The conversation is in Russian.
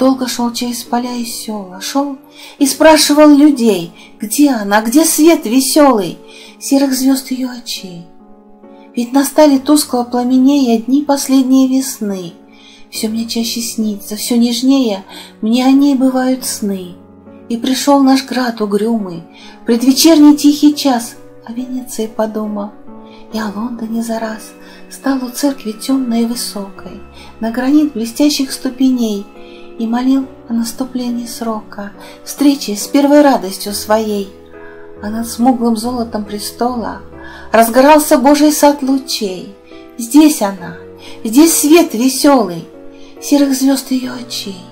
Долго шел через поля и села, шел и спрашивал людей, где она, где свет веселый серых звезд ее очей. Ведь настали тускло пламенея дни последней весны. Все мне чаще снится, все нежнее мне о ней бывают сны. И пришел наш град угрюмый, предвечерний тихий час, о Венеции подумал. И о Лондоне за раз стал у церкви темной и высокой, на гранит блестящих ступеней, и молил о наступлении срока, встречи с первой радостью своей. А над смуглым золотом престола разгорался Божий сад лучей. Здесь она, здесь свет веселый серых звезд ее очей.